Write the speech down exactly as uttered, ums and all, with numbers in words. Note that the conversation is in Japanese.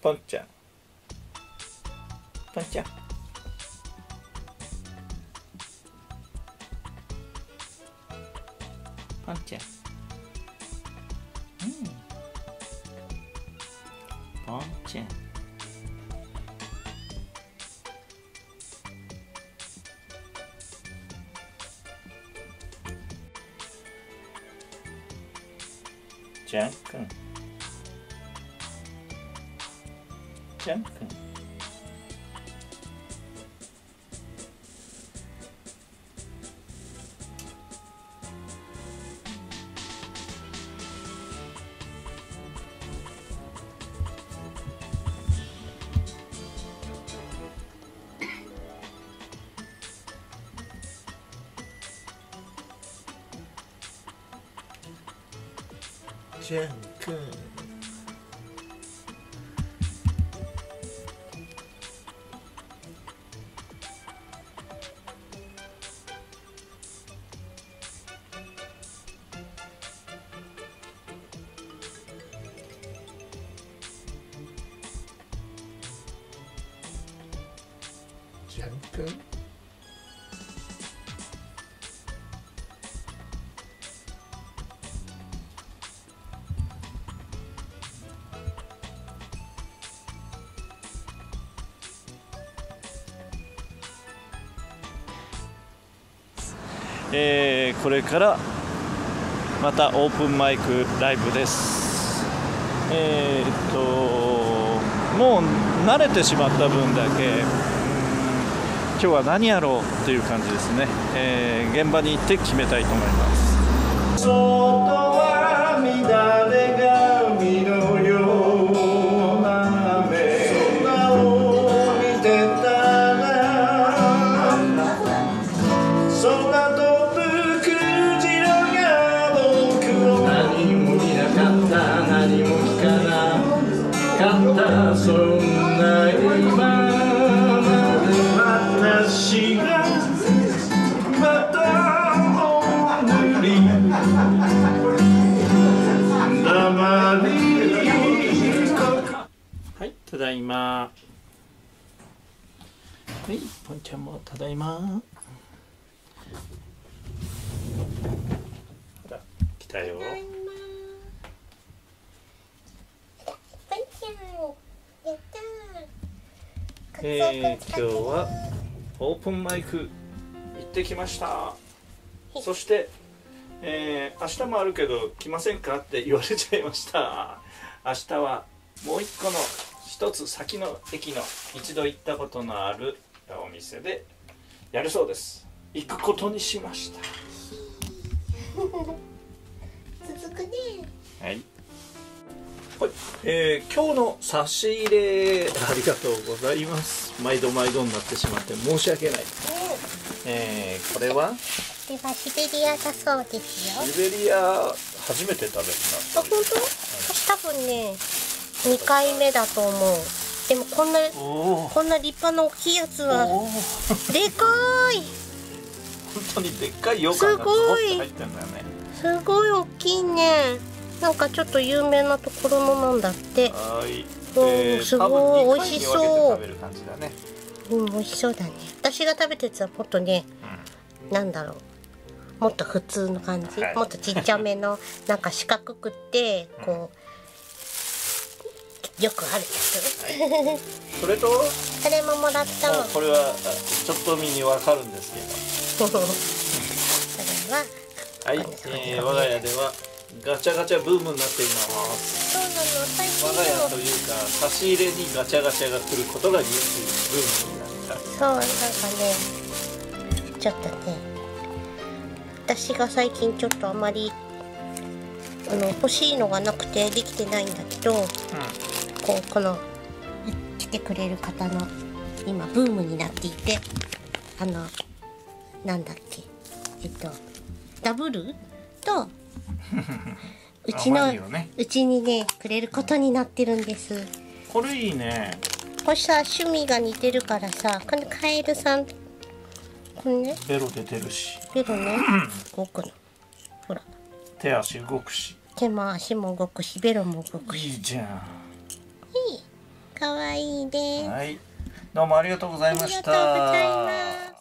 ポンちゃんポンちゃんポンちゃん、うん、ポンちゃんジャン君ジャン君ジャン君ジャン君えー、これからまたオープンマイクライブです。えー、っともう慣れてしまった分だけ今日は何やろうという感じですね、えー、現場に行って決めたいと思います。外は乱れ髪のような雨、空を見てたら空飛ぶクジラが僕を何もいなかった何も聞かなかったそんな今私がまたお塗り黙りはい、ただいま。はい、ポンちゃんもただいま。あら、来たよ。ポンちゃんをやったー。えー、今日はオープンマイク行ってきました。そして、えー、明日もあるけど来ませんかって言われちゃいました。明日はもう一個の一つ先の駅の一度行ったことのあるお店でやるそうです。行くことにしました。続くね。はい。はい、えー、今日の差し入れありがとうございます。毎度毎度になってしまって申し訳ない、えー、これはこれはシベリアだそうですよ。シベリア初めて食べるな。あ、本当？私多分ねにかいめだと思う。でもこんなこんな立派な大きいやつはでかい本当にでっかいようかんがズボッと入ってんだよね。すごい大きいね。なんかちょっと有名なところのなんだって。はい。うん、すごい美味しそう。うん、美味しそうだね。私が食べたやつはもっとね、うん、なんだろう、もっと普通の感じ、はい、もっとちっちゃめのなんか四角くてこうよくあるやつ。はい、それと？それももらったの。これはちょっと見にわかるんですけど。それは。はい。えー、我が家では。ガチャガチャブームになっています。そうなの。我が家というか差し入れにガチャガチャが来ることが唯一ブームになった。そう、なんかねちょっとね私が最近ちょっとあまりあの欲しいのがなくてできてないんだけど、うん、こうこの来てくれる方の今ブームになっていて、あのなんだっけえっとダブルとうちの、ね、うちにねくれることになってるんです。これいいね。これさ趣味が似てるからさ、このカエルさんこれねベロ出てるしベロね動くのほら手足動くし手も足も動くしベロも動くしいいじゃん。いい可愛いです。はい、どうもありがとうございました。ありがとうございます。